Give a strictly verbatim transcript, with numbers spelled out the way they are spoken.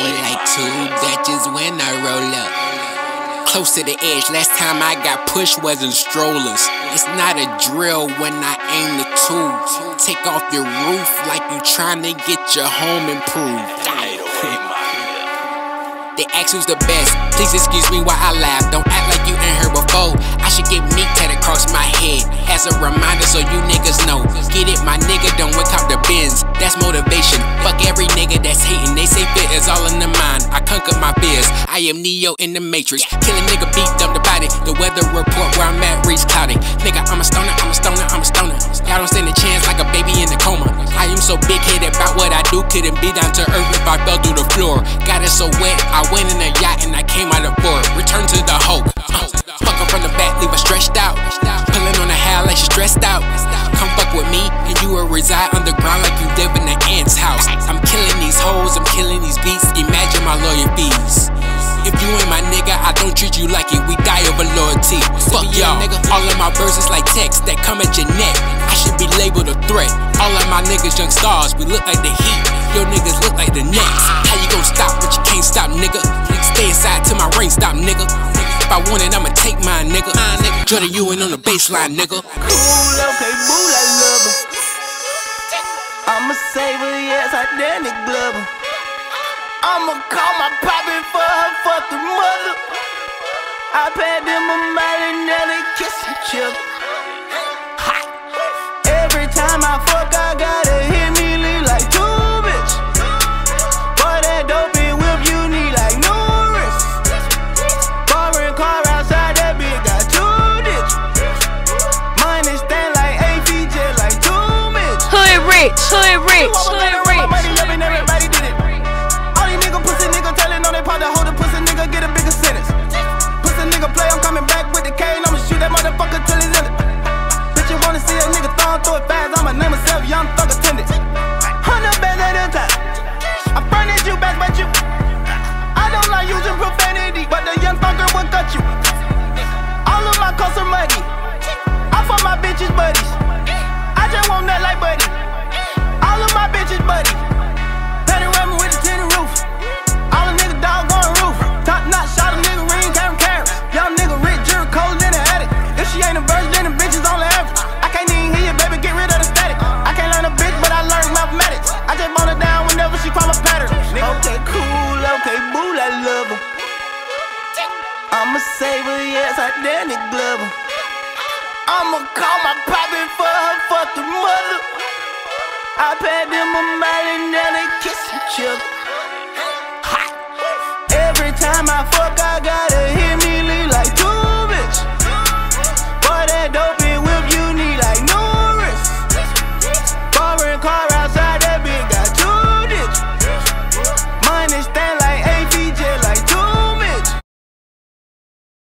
it like two Dutches when I roll up. Close to the edge, last time I got pushed was in strollers. It's not a drill when I aim the tools. Take off your roof like you trying to get your home improved. They ask who's the best, please excuse me while I laugh. Don't act like you ain't heard before. I should get meat tatted across my head as a reminder so you niggas know. Get it, my nigga, don't work out the bins. That's motivation, fuck every nigga that's hating. They say fit is all in the mind, I conquer my fears. I am Neo in the Matrix, killing nigga, beat dumb the body. The weather report where I'm at, reach cloudy. Nigga, I'm a stoner, I'm a stoner, I'm a stoner. Y'all don't stand a chance like a baby in a coma. I am so big-headed about what I do, couldn't be down to earth if I fell through the floor. Got it so wet, I went in a yacht and I came out of board. Return to the Hulk, uh, fuck her from the back, leave her stretched out. Pulling on her hair like she's stressed out. Come fuck with me and you will reside underground like you live in an ant's house. I'm killing these hoes, I'm killing these beats, imagine my lawyer fees. If you ain't my nigga, I don't treat you like it. We die over loyalty. Fuck y'all. All of my verses like texts that come at your neck. I should be labeled a threat. All of my niggas young stars. We look like the Heat. Your niggas look like the Nets. How you gon' stop what you can't stop, nigga? Stay inside till my rain stop, nigga. If I want it, I'ma take mine, nigga. Jordan, you ain't on the baseline, nigga. Cool, okay, boo, I love her. I'm a saver, yes, I Danny Glover. I'ma call my poppy for her fucking mother. I paid them a mile and now they kiss each other. Hot. Every time I fuck, I gotta hit me leave like two, bitch. Boy, that dopey whip you need like Norris. Foreign car outside, that bitch got two ditch. Mine is stand like eight feet, just like two, bitch. Hood rich, hood rich, hood rich. To hold a pussy nigga, get a bigger sentence. Pussy nigga play, I'm coming back with the cane. I'ma shoot that motherfucker till he's in it. Bitch, you wanna see a nigga thong through it fast. I'ma name myself Young Thug Attendant. Hundred bands at a time. I furnished you back, but you. I don't like using profanity, but the young thugger will cut you. All of my cuts are muddy. I fuck my bitches buddies. I just want that like buddy. All of my bitches buddy. Better run with the tin roof. All a nigga dog on roof, top knot shot a nigga ring, can't carry. Young nigga rich, jerk cold in the attic. If she ain't a virgin, then the bitch is on the average. I can't even hear you, baby, get rid of the static. I can't learn a bitch, but I learned mathematics. I just bone her down whenever she call a pattern. Okay, cool, okay, boo, I love her. I'm a saver, yes, I Danny Glover. I'ma call my poppy for her fucking mother. I paid them a mile and now they kiss each other. Every time I fuck, I gotta hit.